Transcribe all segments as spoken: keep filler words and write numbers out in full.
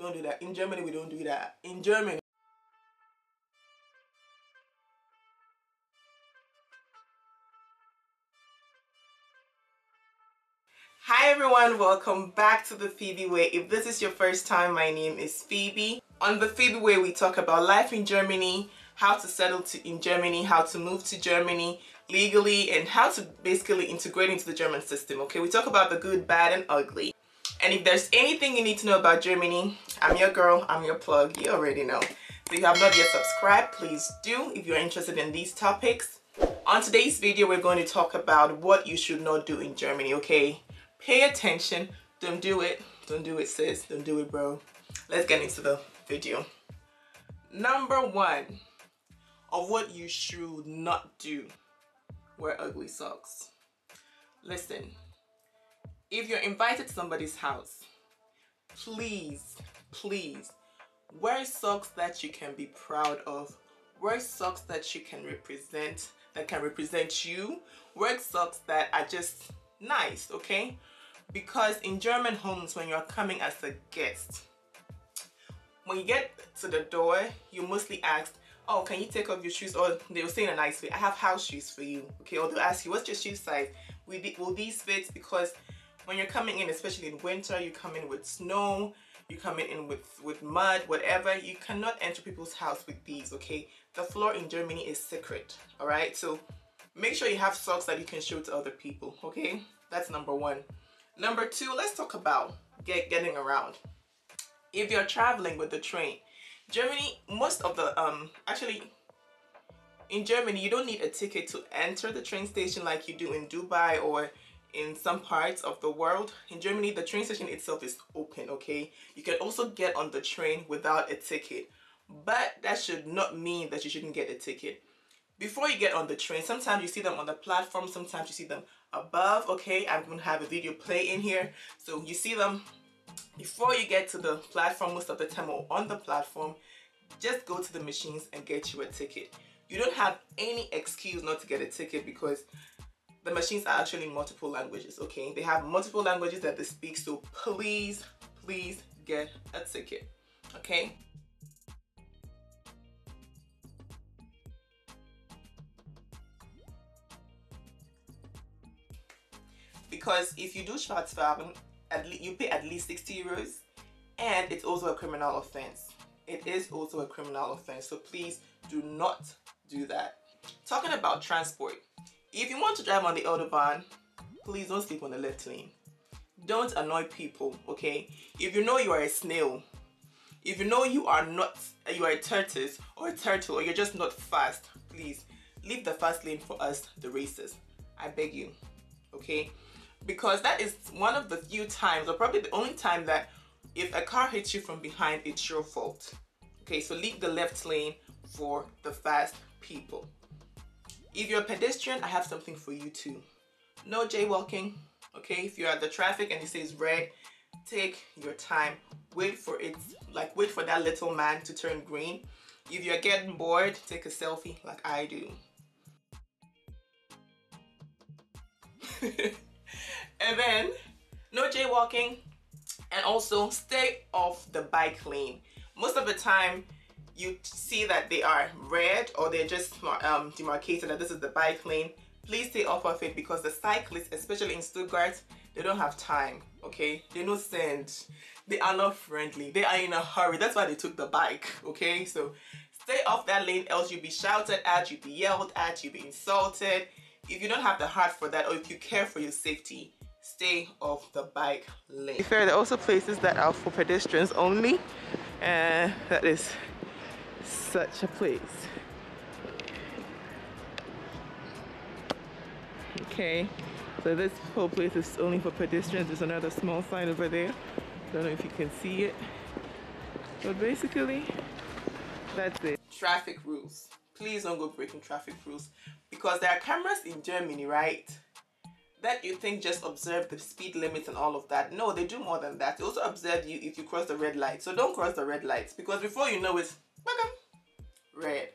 Don't do that. In Germany, we don't do that. In Germany. Hi everyone, welcome back to The Phoebe Way. If this is your first time, my name is Phoebe. On The Phoebe Way, we talk about life in Germany, how to settle to in Germany, how to move to Germany legally, and how to basically integrate into the German system, okay? We talk about the good, bad, and ugly. And if there's anything you need to know about Germany, I'm your girl, I'm your plug, you already know. If you have not yet subscribed, please do if you're interested in these topics. On today's video, we're going to talk about what you should not do in Germany, okay? Pay attention, don't do it, don't do it sis, don't do it bro. Let's get into the video. Number one of what you should not do, wear ugly socks. Listen. If you're invited to somebody's house, please, please wear socks that you can be proud of. Wear socks that you can represent, that can represent you. Wear socks that are just nice, okay? Because in German homes, when you're coming as a guest, when you get to the door, you mostly ask, oh, can you take off your shoes? Or they'll say in a nice way, I have house shoes for you, okay? Or they'll ask you, what's your shoe size? Will these fit? Because when you're coming in, especially in winter, you come in with snow, you come in with, with mud, whatever. You cannot enter people's house with these, okay? The floor in Germany is sacred, all right? So make sure you have socks that you can show to other people, okay? That's number one. Number two, let's talk about get, getting around. If you're traveling with the train, Germany, most of the, um, actually, in Germany, you don't need a ticket to enter the train station like you do in Dubai or in some parts of the world. In Germany, the train station itself is open, okay? You can also get on the train without a ticket, but that should not mean that you shouldn't get a ticket. Before you get on the train, sometimes you see them on the platform, sometimes you see them above, okay? I'm gonna have a video play in here. So you see them before you get to the platform, most of the time or on the platform, just go to the machines and get you a ticket. You don't have any excuse not to get a ticket because the machines are actually in multiple languages, okay? They have multiple languages that they speak, so please, please get a ticket, okay? Because if you do Schwarzfahren, you pay at least sixty euros, and it's also a criminal offense. It is also a criminal offense, so please do not do that. Talking about transport. If you want to drive on the autobahn, please don't sleep on the left lane. Don't annoy people, okay? If you know you are a snail, if you know you are not, you are a tortoise or a turtle, or you're just not fast, please leave the fast lane for us, the racists. I beg you, okay? Because that is one of the few times, or probably the only time that if a car hits you from behind, it's your fault. Okay, so leave the left lane for the fast people. If you're a pedestrian, I have something for you too. No jaywalking, okay? If you're at the traffic and it says red, take your time. Wait for it, like wait for that little man to turn green. If you're getting bored, take a selfie like I do. And then, no jaywalking, and also stay off the bike lane. Most of the time, you see that they are red or they're just um, demarcated that this is the bike lane. Please stay off of it because the cyclists, especially in Stuttgart, they don't have time, okay? They're no send. They are not friendly. They are in a hurry. That's why they took the bike, okay? So stay off that lane, else you'll be shouted at, you'll be yelled at, you'll be insulted. If you don't have the heart for that or if you care for your safety, stay off the bike lane. There are also places that are for pedestrians only, and that is such a place. Okay, so this whole place is only for pedestrians. There's another small sign over there. Don't know if you can see it, but basically that's it. Traffic rules. Please don't go breaking traffic rules because there are cameras in Germany, right? That you think just observe the speed limits and all of that. No, they do more than that. They also observe you if you cross the red light. So don't cross the red lights because before you know it's red,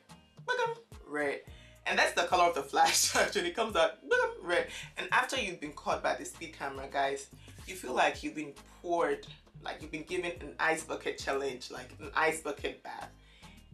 red. And that's the color of the flash actually. It comes out red. And after you've been caught by the speed camera, guys, you feel like you've been poured Like you've been given an ice bucket challenge, like an ice bucket bath.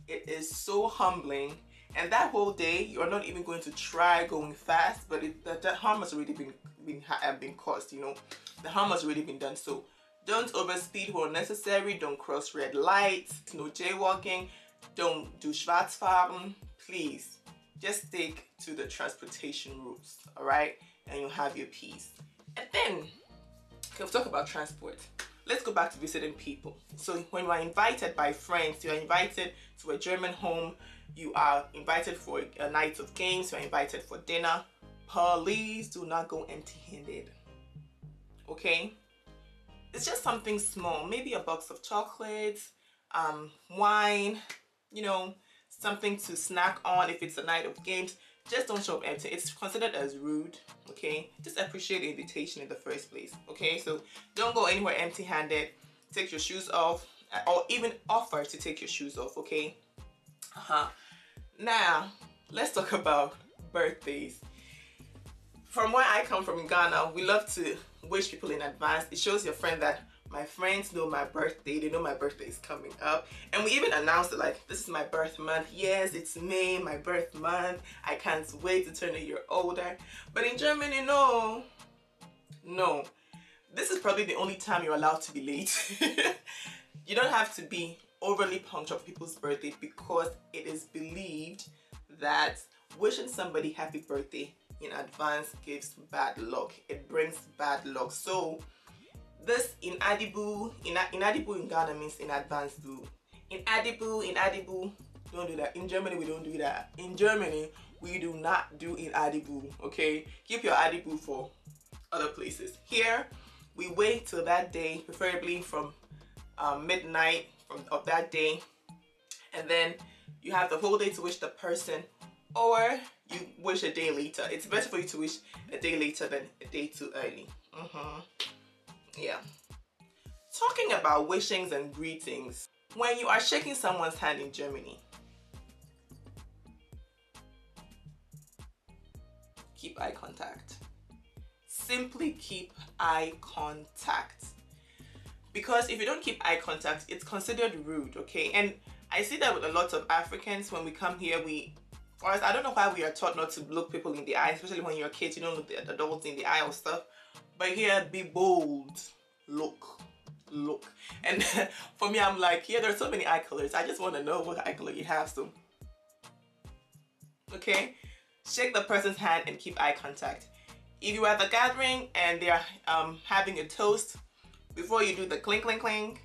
It is so humbling. And that whole day, you're not even going to try going fast, but it, the, the harm has already been, been, been caused, you know. The harm has already been done. So don't overspeed where necessary. Don't cross red lights. No jaywalking. Don't do Schwarzfahren. Please, just stick to the transportation rules, all right? And you'll have your peace. And then, okay, we'll talk about transport. Let's go back to visiting people. So when you are invited by friends, you are invited to a German home, you are invited for a night of games, you are invited for dinner. Please do not go empty-handed, okay? It's just something small, maybe a box of chocolates, um, wine, you know, something to snack on if it's a night of games. Just don't show up empty. It's considered as rude, okay? Just appreciate the invitation in the first place, okay? So don't go anywhere empty-handed. Take your shoes off, or even offer to take your shoes off, okay? Uh-huh. Now, let's talk about birthdays. From where I come from in Ghana, we love to wish people in advance. It shows your friend that my friends know my birthday, they know my birthday is coming up. And we even announced it like, this is my birth month. Yes, it's May, my birth month. I can't wait to turn a year older. But in Germany, no. No. This is probably the only time you're allowed to be late. You don't have to be overly punctual for people's birthday because it is believed that wishing somebody happy birthday in advance gives bad luck. It brings bad luck. So, this in Adibu, in, in Adibu in Ghana means in advance do. In Adibu, in Adibu, don't do that. In Germany, we don't do that. In Germany, we do not do in Adibu, okay? Keep your Adibu for other places. Here, we wait till that day, preferably from uh, midnight from, of that day. And then you have the whole day to wish the person, or you wish a day later. It's better for you to wish a day later than a day too early. Mm-hmm. Yeah. Talking about wishings and greetings, when you are shaking someone's hand in Germany, keep eye contact. Simply keep eye contact. Because if you don't keep eye contact, it's considered rude, okay? And I see that with a lot of Africans when we come here, we, or I don't know why we are taught not to look people in the eye, especially when you're a kid, you don't look at adults in the eye or stuff. But here, be bold, look, look. And for me, I'm like, yeah, there's so many eye colors. I just want to know what eye color you have, so. Okay, shake the person's hand and keep eye contact. If you are at the gathering and they're um, having a toast, before you do the clink, clink, clink,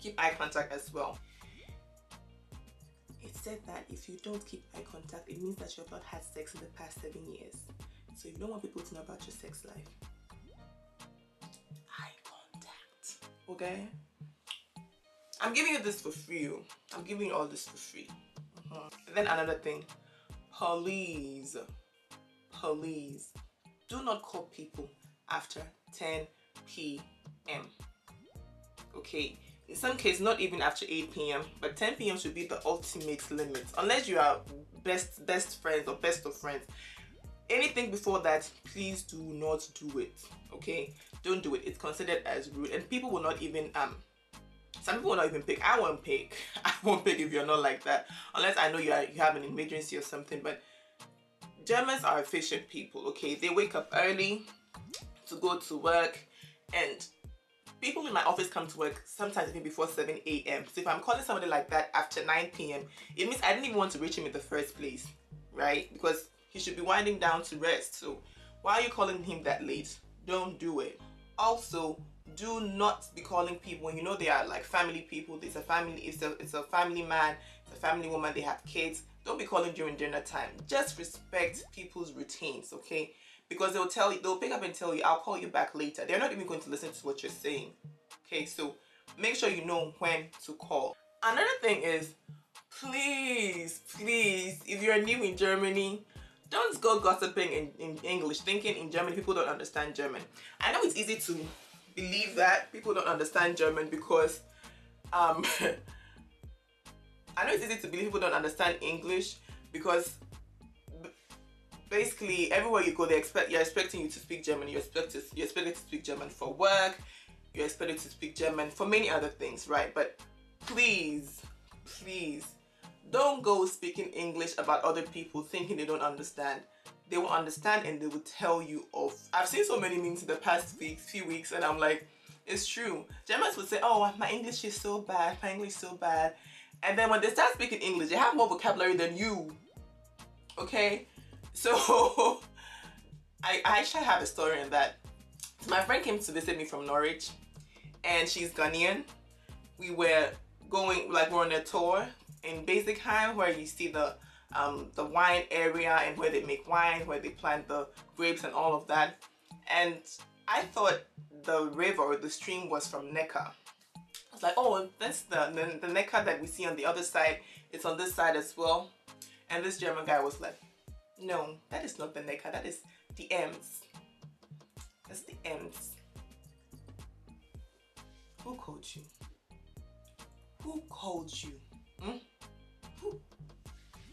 keep eye contact as well. It said that if you don't keep eye contact, it means that you have not had sex in the past seven years. So you don't want people to know about your sex life. Eye contact, okay? I'm giving you this for free. I'm giving you all this for free. Mm-hmm. And then another thing, please, please, do not call people after ten p m Okay, in some cases, not even after eight p m, but ten p m should be the ultimate limit, unless you are best best friends or best of friends. Anything before that, please do not do it, okay? Don't do it. It's considered as rude, and people will not even, um, some people will not even pick. I won't pick. I won't pick if you're not like that, unless I know you, are, you have an emergency or something, but Germans are efficient people, okay? They wake up early to go to work, and people in my office come to work sometimes even before seven a m So if I'm calling somebody like that after nine p m, it means I didn't even want to reach him in the first place, right? Because he should be winding down to rest. So why are you calling him that late? Don't do it. Also, do not be calling people when you know they are like family people. It's a family, it's a, it's a family man, it's a family woman, they have kids. Don't be calling during dinner time. Just respect people's routines, okay? Because they'll tell you, they'll pick up and tell you, I'll call you back later. They're not even going to listen to what you're saying. Okay, so make sure you know when to call. Another thing is, please, please, if you're new in Germany, don't go gossiping in, in English, thinking in German people don't understand German. I know it's easy to believe that people don't understand German because, um, I know it's easy to believe people don't understand English because basically, everywhere you go, they expect you're expecting you to speak German. You're expected, you're expected to speak German for work. you're expected to speak German for many other things, right? But please, please don't go speaking English about other people thinking they don't understand. They will understand and they will tell you off. I've seen so many memes in the past weeks, few weeks, and I'm like, it's true. Germans would say, oh, my English is so bad, my English is so bad. And then when they start speaking English, they have more vocabulary than you, okay? So I, I actually have a story on that. So my friend came to visit me from Norwich, and she's Ghanaian. We were going, like we're on a tour in Basicheim, where you see the um the wine area and where they make wine, where they plant the grapes and all of that. And I thought the river or the stream was from Neckar. I was like, oh, that's the, the, the Neckar that we see on the other side. It's on this side as well. And this German guy was like, no, that is not the Neckar, that is the Ems. That's the Ems. Who called you? Who called you? Hmm? Who?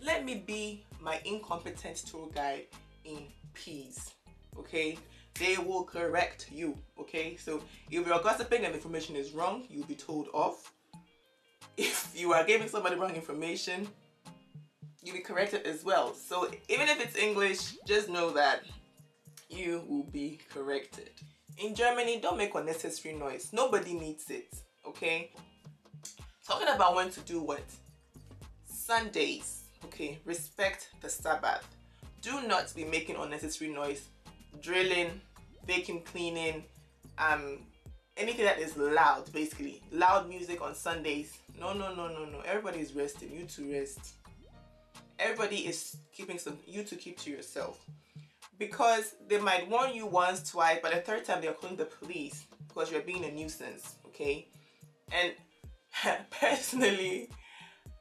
Let me be my incompetent tour guide in peace, okay? They will correct you, okay? So if you're gossiping and information is wrong, you'll be told off. If you are giving somebody wrong information, you'll be corrected as well. So even if it's English, just know that you will be corrected. In Germany, don't make unnecessary noise. Nobody needs it, okay? Talking about when to do what? Sundays. Okay, respect the Sabbath. Do not be making unnecessary noise, drilling, vacuum cleaning, um, anything that is loud, basically. Loud music on Sundays. No, no, no, no, no. Everybody is resting. You too rest. Everybody is keeping some, you to keep to yourself. Because they might warn you once, twice, but the third time they're calling the police because you're being a nuisance, okay? And personally,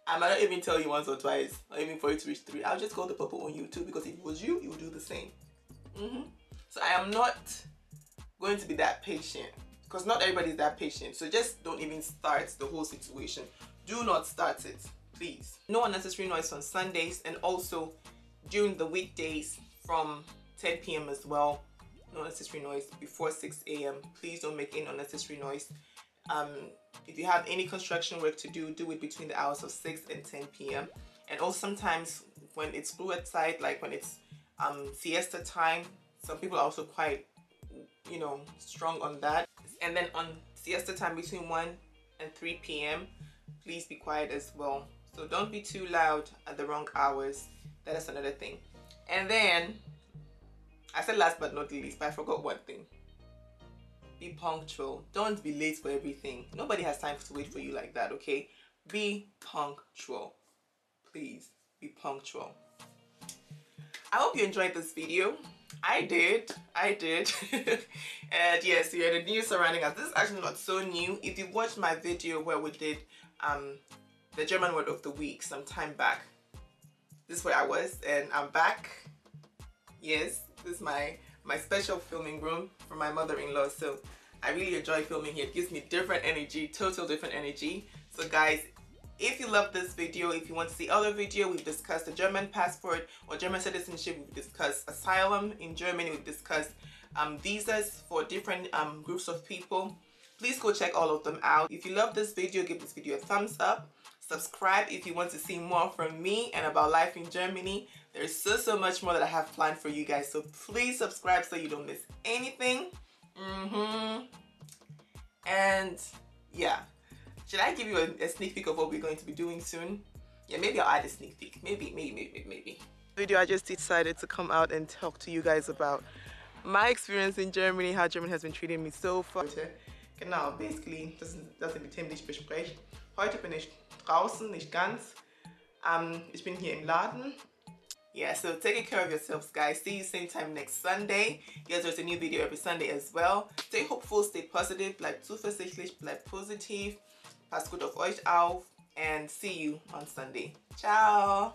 I might not even tell you once or twice, or even for you to reach three. I'll just call the people on you too, because if it was you, you would do the same. Mm-hmm. So I am not going to be that patient, because not everybody is that patient. So just don't even start the whole situation. Do not start it, please. No unnecessary noise on Sundays, and also during the weekdays from ten p m as well. No unnecessary noise before six a m Please don't make any unnecessary noise. Um, if you have any construction work to do, do it between the hours of six and ten p m And also sometimes when it's blue outside, like when it's um, siesta time, some people are also quite, you know, strong on that. And then on siesta time between one and three p m, please be quiet as well. So don't be too loud at the wrong hours. That is another thing. And then, I said last but not least, but I forgot one thing. Be punctual. Don't be late for everything. Nobody has time to wait for you like that, okay? Be punctual. Please, be punctual. I hope you enjoyed this video. I did. I did. And yes, we are the new surrounding us. This is actually not so new. If you watched my video where we did um, the German word of the week some time back, this is where I was, and I'm back. Yes, this is my my special filming room for my mother-in-law. So I really enjoy filming here. It gives me different energy, total different energy. So guys, if you love this video, if you want to see other video, we've discussed the German passport or German citizenship. We've discussed asylum in Germany. We've discussed um, visas for different um, groups of people. Please go check all of them out. If you love this video, give this video a thumbs up. Subscribe if you want to see more from me and about life in Germany. There's so, so much more that I have planned for you guys. So please subscribe so you don't miss anything. Mm-hmm. And yeah. Should I give you a, a sneak peek of what we're going to be doing soon? Yeah, maybe I'll add a sneak peek. Maybe, maybe, maybe, maybe. The video I just decided to come out and talk to you guys about my experience in Germany, how Germany has been treating me so far. Genau, basically, das sind, das sind die Themen, die ich bespreche. Heute bin ich draußen, nicht ganz. Um, ich bin hier im Laden. Yeah, so take care of yourselves, guys. See you same time next Sunday. Yes, there's a new video every Sunday as well. Stay hopeful, stay positive, bleibt zuversichtlich, bleibt positiv. Passt gut auf euch auf. And see you on Sunday. Ciao!